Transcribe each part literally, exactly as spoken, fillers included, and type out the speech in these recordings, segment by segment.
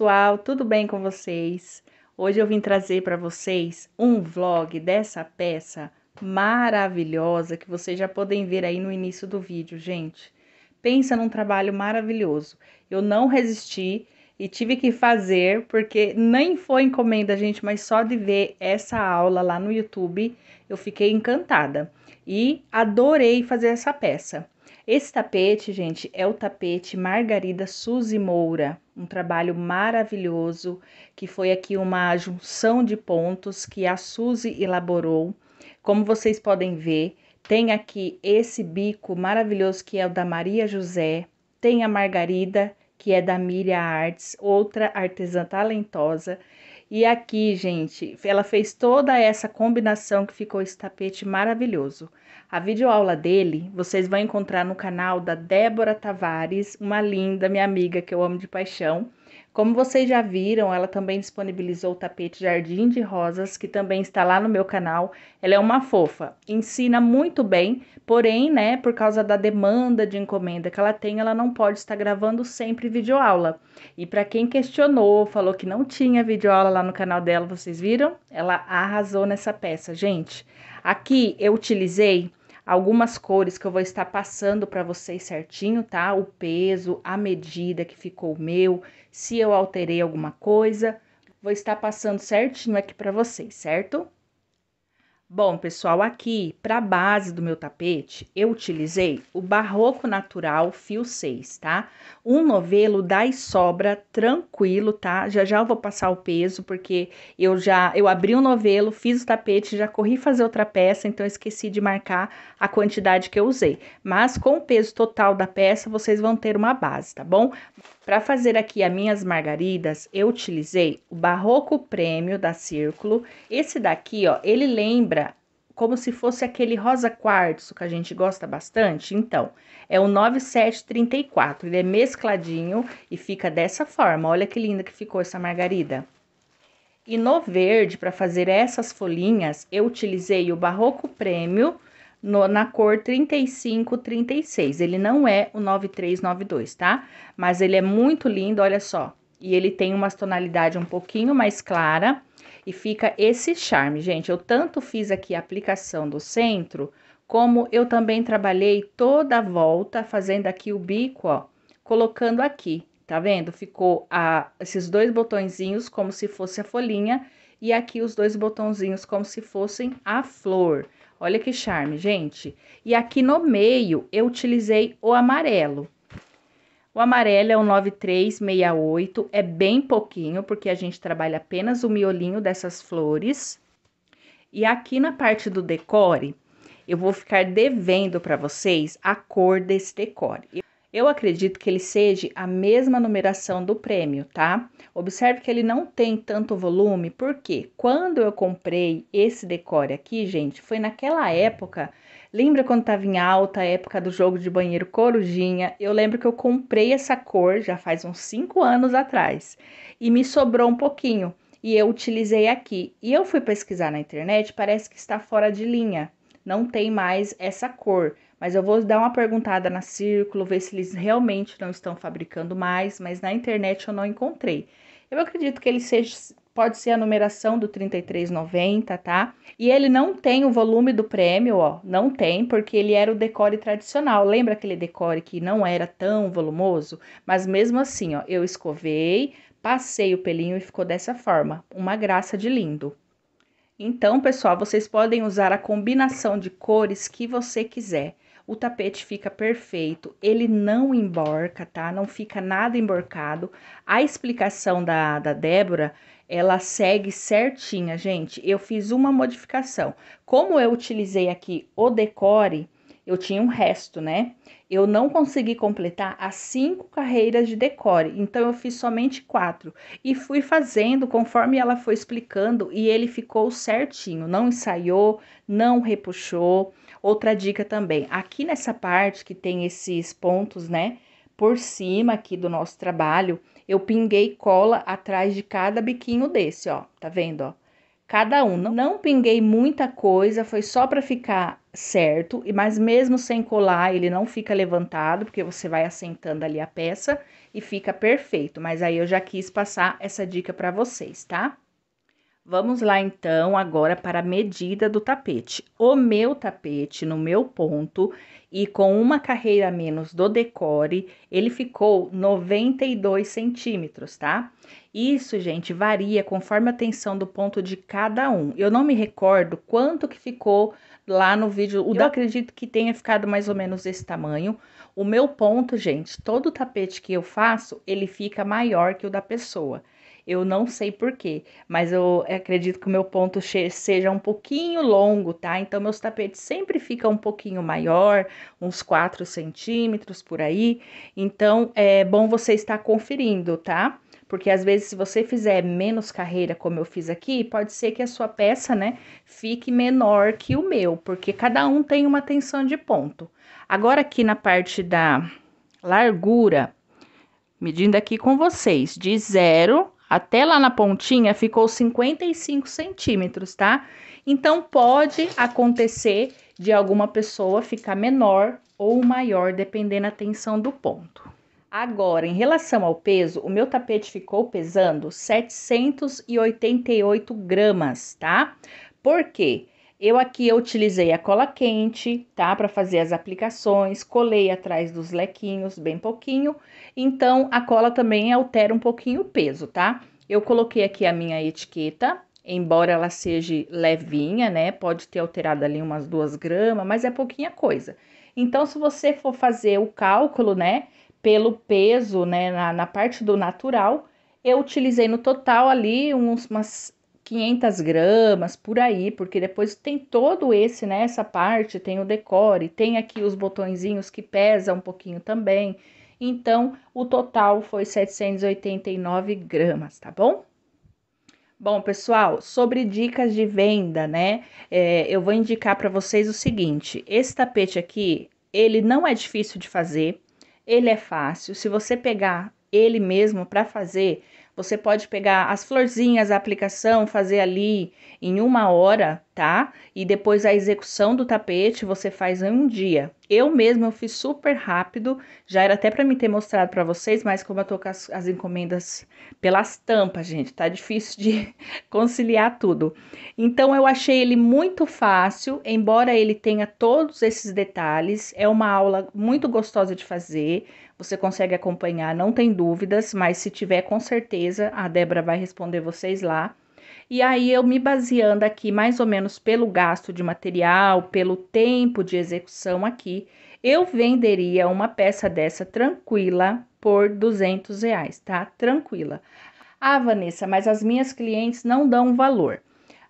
pessoal, tudo bem com vocês? Hoje eu vim trazer para vocês um vlog dessa peça maravilhosa que vocês já podem ver aí no início do vídeo, gente. Pensa num trabalho maravilhoso. Eu não resisti e tive que fazer, porque nem foi encomenda, gente, mas só de ver essa aula lá no YouTube, eu fiquei encantada e adorei fazer essa peça. Esse tapete, gente, é o tapete Margarida Susi Moura, um trabalho maravilhoso, que foi aqui uma junção de pontos que a Susi elaborou. Como vocês podem ver, tem aqui esse bico maravilhoso que é o da Maria José, tem a Margarida, que é da Miria Artes, outra artesã talentosa. E aqui, gente, ela fez toda essa combinação que ficou esse tapete maravilhoso. A videoaula dele, vocês vão encontrar no canal da Débora Tavares, uma linda, minha amiga, que eu amo de paixão. Como vocês já viram, ela também disponibilizou o tapete Jardim de Rosas, que também está lá no meu canal. Ela é uma fofa, ensina muito bem, porém, né, por causa da demanda de encomenda que ela tem, ela não pode estar gravando sempre videoaula. E para quem questionou, falou que não tinha videoaula lá no canal dela, vocês viram? Ela arrasou nessa peça, gente. Aqui eu utilizei algumas cores que eu vou estar passando para vocês certinho, tá? O peso, a medida que ficou o meu, se eu alterei alguma coisa, vou estar passando certinho aqui para vocês, certo? Bom, pessoal, aqui para a base do meu tapete, eu utilizei o Barroco Natural Fio seis, tá? Um novelo dá e sobra tranquilo, tá? Já já eu vou passar o peso, porque eu já eu abri o novelo, fiz o tapete, já corri fazer outra peça, então eu esqueci de marcar a quantidade que eu usei. Mas com o peso total da peça, vocês vão ter uma base, tá bom? Para fazer aqui as minhas margaridas, eu utilizei o Barroco Premium da Círculo. Esse daqui, ó, ele lembra como se fosse aquele rosa quartzo que a gente gosta bastante. Então, é o nove sete trinta e quatro, ele é mescladinho e fica dessa forma. Olha que linda que ficou essa margarida. E no verde, para fazer essas folhinhas, eu utilizei o Barroco Premium no, na cor trinta e cinco trinta e seis. Ele não é o nove três nove dois, tá? Mas ele é muito lindo, olha só. E ele tem umas tonalidades um pouquinho mais clara. E fica esse charme, gente. Eu tanto fiz aqui a aplicação do centro, como eu também trabalhei toda a volta, fazendo aqui o bico, ó, colocando aqui, tá vendo? Ficou a, esses dois botõezinhos como se fosse a folhinha, e aqui os dois botãozinhos como se fossem a flor. Olha que charme, gente. E aqui no meio, eu utilizei o amarelo. O amarelo é o nove três seis oito, é bem pouquinho, porque a gente trabalha apenas o miolinho dessas flores. E aqui na parte do decore, eu vou ficar devendo para vocês a cor desse decore. Eu acredito que ele seja a mesma numeração do prêmio, tá? Observe que ele não tem tanto volume, porque quando eu comprei esse decore aqui, gente, foi naquela época... Lembra quando estava em alta a época do jogo de banheiro Corujinha? Eu lembro que eu comprei essa cor já faz uns cinco anos atrás. E me sobrou um pouquinho. E eu utilizei aqui. E eu fui pesquisar na internet, parece que está fora de linha. Não tem mais essa cor. Mas eu vou dar uma perguntada na Círculo, ver se eles realmente não estão fabricando mais. Mas na internet eu não encontrei. Eu acredito que ele seja... Pode ser a numeração do trinta e três noventa, tá? E ele não tem o volume do prêmio, ó. Não tem, porque ele era o decore tradicional. Lembra aquele decore que não era tão volumoso? Mas mesmo assim, ó, eu escovei, passei o pelinho e ficou dessa forma. Uma graça de lindo. Então, pessoal, vocês podem usar a combinação de cores que você quiser. O tapete fica perfeito, ele não emborca, tá? Não fica nada emborcado. A explicação da, da Débora, ela segue certinha, gente. Eu fiz uma modificação. Como eu utilizei aqui o decore, eu tinha um resto, né? Eu não consegui completar as cinco carreiras de decore, então eu fiz somente quatro. E fui fazendo conforme ela foi explicando e ele ficou certinho. Não ensaiou, não repuxou. Outra dica também, aqui nessa parte que tem esses pontos, né, por cima aqui do nosso trabalho, eu pinguei cola atrás de cada biquinho desse, ó, tá vendo, ó? cada um. Não, não pinguei muita coisa, foi só para ficar certo, mas mesmo sem colar ele não fica levantado, porque você vai assentando ali a peça e fica perfeito. Mas aí eu já quis passar essa dica para vocês, tá? Vamos lá então agora para a medida do tapete. O meu tapete no meu ponto e com uma carreira a menos do decore, ele ficou noventa e dois centímetros, tá? Isso, gente, varia conforme a tensão do ponto de cada um. Eu não me recordo quanto que ficou lá no vídeo. Eu acredito que tenha ficado mais ou menos desse tamanho. O meu ponto, gente, todo tapete que eu faço, ele fica maior que o da pessoa. Eu não sei por quê, mas eu acredito que o meu ponto seja um pouquinho longo, tá? Então, meus tapetes sempre ficam um pouquinho maior, uns quatro centímetros por aí. Então, é bom você estar conferindo, tá? Porque às vezes, se você fizer menos carreira, como eu fiz aqui, pode ser que a sua peça, né, fique menor que o meu, porque cada um tem uma tensão de ponto. Agora, aqui na parte da largura, medindo aqui com vocês, de zero... até lá na pontinha ficou cinquenta e cinco centímetros, tá? Então, pode acontecer de alguma pessoa ficar menor ou maior, dependendo da tensão do ponto. Agora, em relação ao peso, o meu tapete ficou pesando setecentos e oitenta e oito gramas, tá? Por quê? Eu aqui eu utilizei a cola quente, tá? Para fazer as aplicações, colei atrás dos lequinhos bem pouquinho. Então, a cola também altera um pouquinho o peso, tá? Eu coloquei aqui a minha etiqueta, embora ela seja levinha, né? Pode ter alterado ali umas duas gramas, mas é pouquinha coisa. Então, se você for fazer o cálculo, né? Pelo peso, né? Na, na parte do natural, eu utilizei no total ali uns, umas... quinhentas gramas, por aí, porque depois tem todo esse, né, essa parte, tem o decore, tem aqui os botõezinhos que pesam um pouquinho também. Então, o total foi setecentos e oitenta e nove gramas, tá bom? Bom, pessoal, sobre dicas de venda, né, é, eu vou indicar para vocês o seguinte, esse tapete aqui, ele não é difícil de fazer, ele é fácil, se você pegar ele mesmo para fazer... Você pode pegar as florzinhas, a aplicação, fazer ali em uma hora, tá? E depois a execução do tapete você faz em um dia. Eu mesma eu fiz super rápido, já era até para me ter mostrado para vocês, mas como eu tô com as, as encomendas pelas tampas, gente, tá difícil de conciliar tudo. Então eu achei ele muito fácil, embora ele tenha todos esses detalhes, é uma aula muito gostosa de fazer. Você consegue acompanhar, não tem dúvidas, mas se tiver, com certeza, a Débora vai responder vocês lá. E aí, eu me baseando aqui, mais ou menos, pelo gasto de material, pelo tempo de execução aqui, eu venderia uma peça dessa tranquila por duzentos reais, tá? Tranquila. Ah, Vanessa, mas as minhas clientes não dão valor.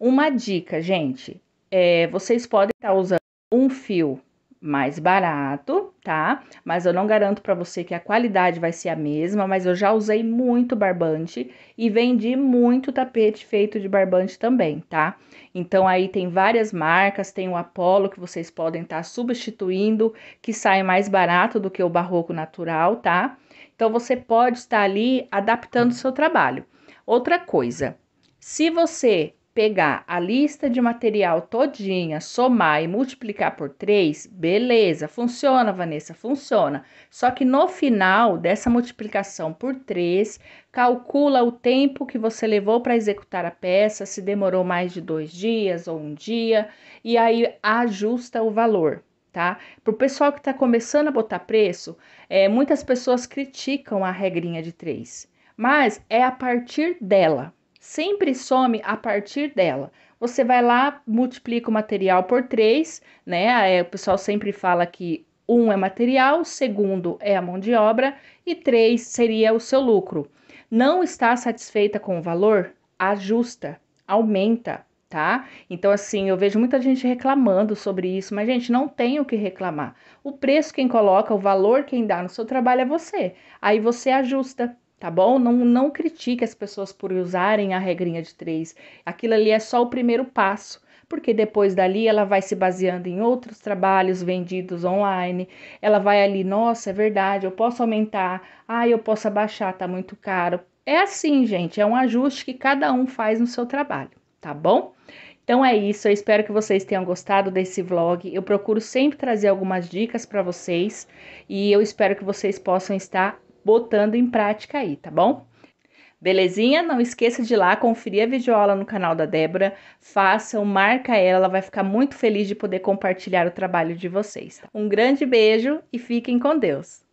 Uma dica, gente, é, vocês podem estar usando um fio mais barato, tá? Mas eu não garanto para você que a qualidade vai ser a mesma, mas eu já usei muito barbante e vendi muito tapete feito de barbante também, tá? Então, aí tem várias marcas, tem o Apollo que vocês podem estar substituindo, que sai mais barato do que o Barroco Natural, tá? Então, você pode estar ali adaptando o seu trabalho. Outra coisa, se você... pegar a lista de material todinha, somar e multiplicar por três, beleza, funciona, Vanessa, funciona. Só que no final dessa multiplicação por três, calcula o tempo que você levou para executar a peça, se demorou mais de dois dias ou um dia, e aí ajusta o valor, tá? Para o pessoal que está começando a botar preço, é, muitas pessoas criticam a regrinha de três, mas é a partir dela. Sempre some a partir dela. Você vai lá, multiplica o material por três, né? O pessoal sempre fala que um é material, segundo é a mão de obra e três seria o seu lucro. Não está satisfeita com o valor? Ajusta, aumenta, tá? Então, assim, eu vejo muita gente reclamando sobre isso, mas, gente, não tem o que reclamar. O preço quem coloca, o valor quem dá no seu trabalho é você. Aí você ajusta. Tá bom? Não, não critique as pessoas por usarem a regrinha de três. Aquilo ali é só o primeiro passo, porque depois dali ela vai se baseando em outros trabalhos vendidos online. Ela vai ali, nossa, é verdade, eu posso aumentar, ah, eu posso abaixar, tá muito caro. É assim, gente, é um ajuste que cada um faz no seu trabalho, tá bom? Então é isso, eu espero que vocês tenham gostado desse vlog. Eu procuro sempre trazer algumas dicas para vocês e eu espero que vocês possam estar botando em prática aí, tá bom? Belezinha? Não esqueça de ir lá conferir a videoaula no canal da Débora. Façam, marca ela, ela vai ficar muito feliz de poder compartilhar o trabalho de vocês. Um grande beijo e fiquem com Deus!